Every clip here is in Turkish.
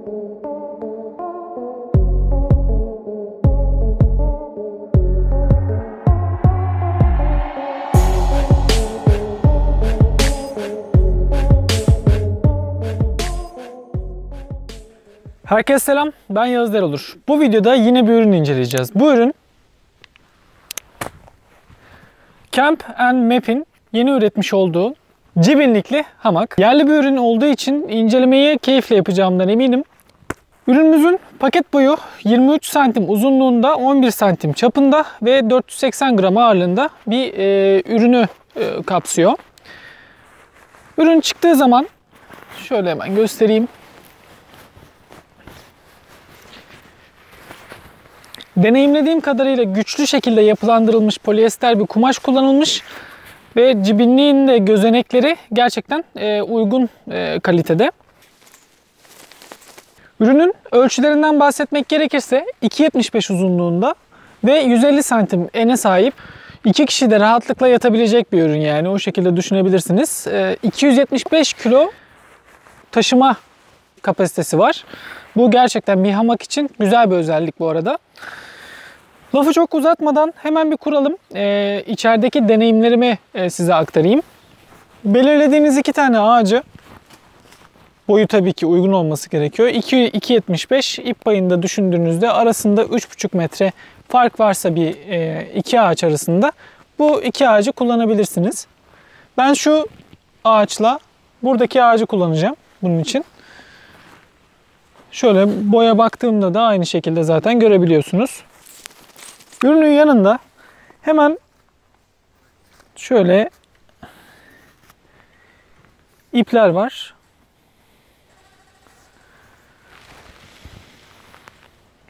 Herkese selam, ben Yağız Derolur. Bu videoda yine bir ürün inceleyeceğiz. Bu ürün Camp & Map'in yeni üretmiş olduğu Cibinlikli hamak. Yerli bir ürün olduğu için incelemeyi keyifle yapacağımdan eminim. Ürünümüzün paket boyu 23 santim uzunluğunda, 11 santim çapında ve 480 gram ağırlığında bir ürünü kapsıyor. Ürün çıktığı zaman şöyle hemen göstereyim. Deneyimlediğim kadarıyla güçlü şekilde yapılandırılmış polyester bir kumaş kullanılmış ve cibinliğin de gözenekleri gerçekten uygun kalitede. Ürünün ölçülerinden bahsetmek gerekirse 2.75 uzunluğunda ve 150 santim ene sahip. 2 kişi de rahatlıkla yatabilecek bir ürün, yani o şekilde düşünebilirsiniz. 275 kilo taşıma kapasitesi var. Bu gerçekten bir hamak için güzel bir özellik bu arada. Lafı çok uzatmadan hemen bir kuralım. İçerideki deneyimlerimi size aktarayım. Belirlediğiniz 2 tane ağacı, boyu tabii ki uygun olması gerekiyor, 2.75 ip payında düşündüğünüzde arasında 3.5 metre fark varsa bir iki ağaç arasında bu iki ağacı kullanabilirsiniz. Ben şu ağaçla buradaki ağacı kullanacağım bunun için. Şöyle boya baktığımda da aynı şekilde zaten görebiliyorsunuz. Ürünün yanında hemen şöyle ipler var.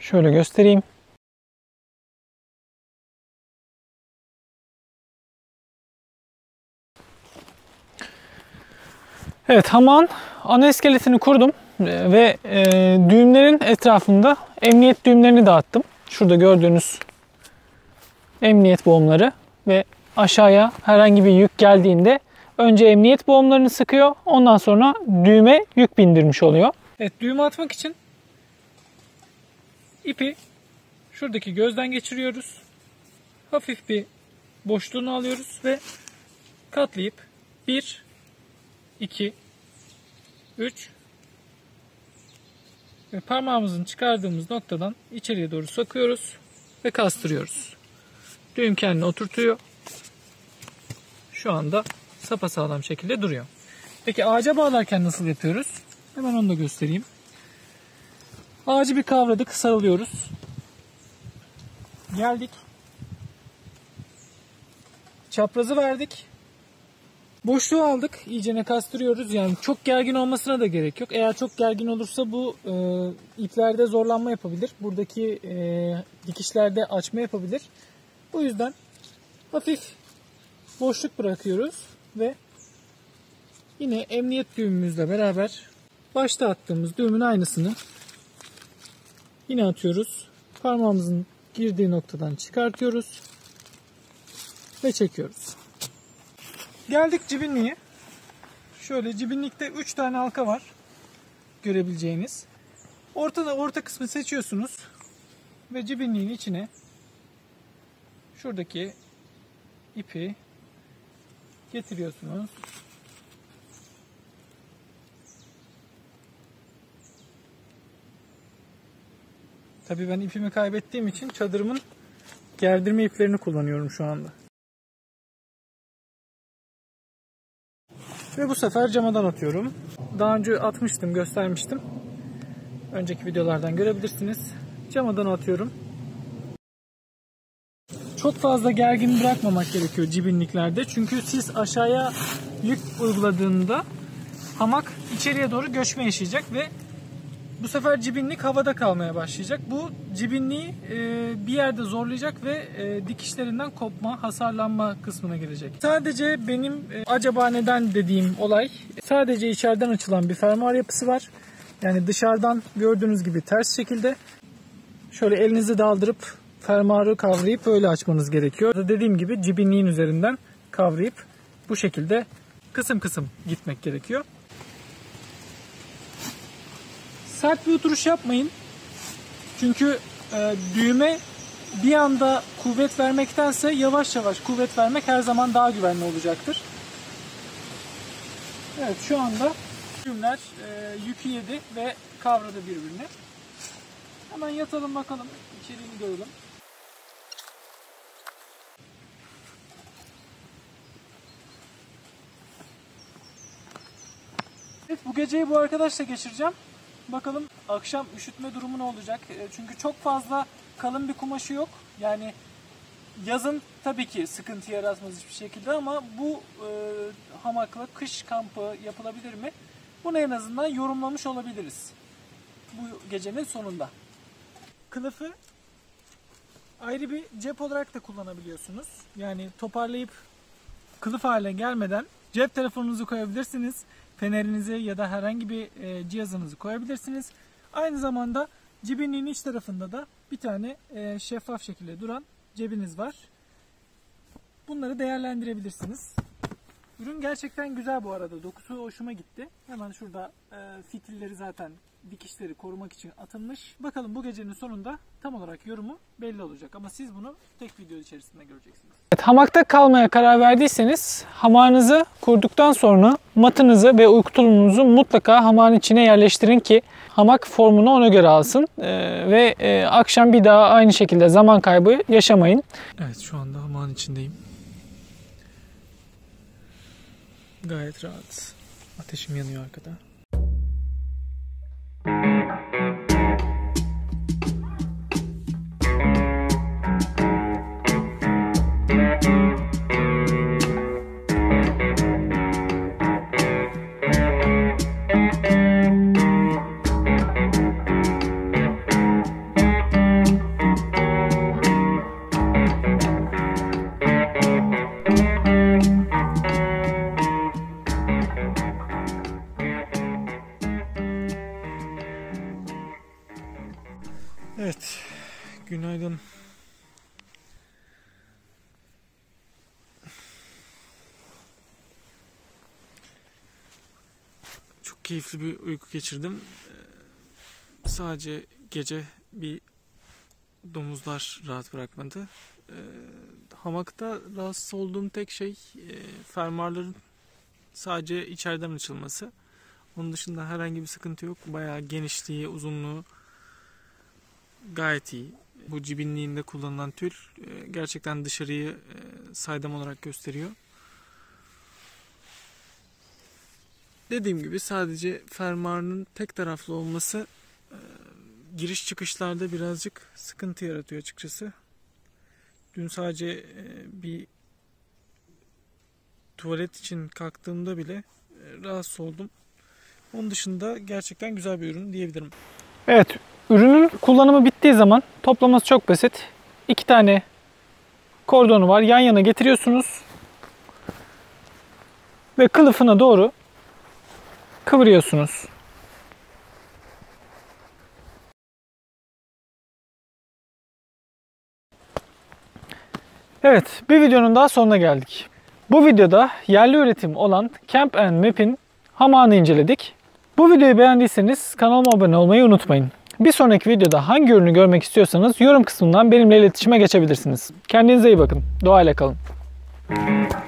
Şöyle göstereyim. Evet, hamağın ana iskeletini kurdum ve düğümlerin etrafında emniyet düğümlerini dağıttım. Şurada gördüğünüz emniyet boğumları ve aşağıya herhangi bir yük geldiğinde önce emniyet boğumlarını sıkıyor. Ondan sonra düğüme yük bindirmiş oluyor. Evet, düğümü atmak için ipi şuradaki gözden geçiriyoruz. Hafif bir boşluğunu alıyoruz ve katlayıp 1, 2, 3 ve parmağımızın çıkardığımız noktadan içeriye doğru sokuyoruz ve kastırıyoruz. Düğüm kendini oturtuyor. Şu anda sapasağlam şekilde duruyor. Peki ağaca bağlarken nasıl yapıyoruz? Hemen onu da göstereyim. Ağacı bir kavradık, sarılıyoruz. Geldik. Çaprazı verdik. Boşluğu aldık. İyicene kastırıyoruz. Yani çok gergin olmasına da gerek yok. Eğer çok gergin olursa bu iplerde zorlanma yapabilir. Buradaki dikişlerde açma yapabilir. Bu yüzden hafif boşluk bırakıyoruz ve yine emniyet düğümümüzle beraber başta attığımız düğümün aynısını yine atıyoruz. Parmağımızın girdiği noktadan çıkartıyoruz ve çekiyoruz. Geldik cibinliğe. Şöyle cibinlikte 3 tane halka var, görebileceğiniz. Orta kısmı seçiyorsunuz ve cibinliğin içine şuradaki ipi getiriyorsunuz. Tabii ben ipimi kaybettiğim için çadırımın gerdirme iplerini kullanıyorum şu anda. Ve bu sefer camadan atıyorum. Daha önce atmıştım, göstermiştim. Önceki videolardan görebilirsiniz. Camadan atıyorum. Çok fazla gergin bırakmamak gerekiyor cibinliklerde. Çünkü siz aşağıya yük uyguladığında hamak içeriye doğru göçme yaşayacak ve bu sefer cibinlik havada kalmaya başlayacak. Bu cibinliği bir yerde zorlayacak ve dikişlerinden kopma, hasarlanma kısmına gelecek. Sadece benim acaba neden dediğim olay, sadece içeriden açılan bir fermuar yapısı var. Yani dışarıdan gördüğünüz gibi ters şekilde şöyle elinizi daldırıp fermuarı kavrayıp öyle açmanız gerekiyor. Dediğim gibi cibinliğin üzerinden kavrayıp bu şekilde kısım kısım gitmek gerekiyor. sert bir oturuş yapmayın. Çünkü düğüme bir anda kuvvet vermektense yavaş yavaş kuvvet vermek her zaman daha güvenli olacaktır. Evet, şu anda düğümler yükü yedi ve kavradı birbirine. Hemen yatalım bakalım, içeriğini görelim. Evet, bu geceyi bu arkadaşla geçireceğim. Bakalım akşam üşütme durumu ne olacak? Çünkü çok fazla kalın bir kumaşı yok. Yani yazın tabii ki sıkıntı yaratmaz hiçbir şekilde ama bu hamakla kış kampı yapılabilir mi? Bunu en azından yorumlamış olabiliriz bu gecenin sonunda. Kılıfı ayrı bir cep olarak da kullanabiliyorsunuz. Yani toparlayıp kılıf haline gelmeden cep telefonunuzu koyabilirsiniz. Fenerinizi ya da herhangi bir cihazınızı koyabilirsiniz. Aynı zamanda cebinin iç tarafında da bir tane şeffaf şekilde duran cebiniz var. Bunları değerlendirebilirsiniz. Ürün gerçekten güzel bu arada. Dokusu hoşuma gitti. Hemen şurada fitilleri zaten dikişleri korumak için atılmış. Bakalım bu gecenin sonunda tam olarak yorumu belli olacak. Ama siz bunu tek video içerisinde göreceksiniz. Evet, hamakta kalmaya karar verdiyseniz hamağınızı kurduktan sonra matınızı ve uyku tulumunuzu mutlaka hamağın içine yerleştirin ki hamak formunu ona göre alsın. Ve akşam bir daha aynı şekilde zaman kaybı yaşamayın. Evet, şu anda hamağın içindeyim. Gayet rahat. Ateşim yanıyor arkada. Evet, günaydın. Çok keyifli bir uyku geçirdim. Sadece gece bir domuzlar rahat bırakmadı. Hamakta rahatsız olduğum tek şey fermuarların sadece içeriden açılması. Onun dışında herhangi bir sıkıntı yok. Bayağı genişliği, uzunluğu gayet iyi. Bu cibinliğinde kullanılan tül gerçekten dışarıyı saydam olarak gösteriyor. Dediğim gibi sadece fermuarının tek taraflı olması giriş çıkışlarda birazcık sıkıntı yaratıyor açıkçası. Dün sadece bir tuvalet için kalktığımda bile rahatsız oldum. Onun dışında gerçekten güzel bir ürün diyebilirim. Evet. Ürünün kullanımı bittiği zaman toplaması çok basit. 2 tane kordonu var. Yan yana getiriyorsunuz. Ve kılıfına doğru kıvırıyorsunuz. Evet, bir videonun daha sonuna geldik. Bu videoda yerli üretim olan Camp & Map'in hamağını inceledik. Bu videoyu beğendiyseniz kanalıma abone olmayı unutmayın. Bir sonraki videoda hangi ürünü görmek istiyorsanız yorum kısmından benimle iletişime geçebilirsiniz. Kendinize iyi bakın. Doğayla kalın.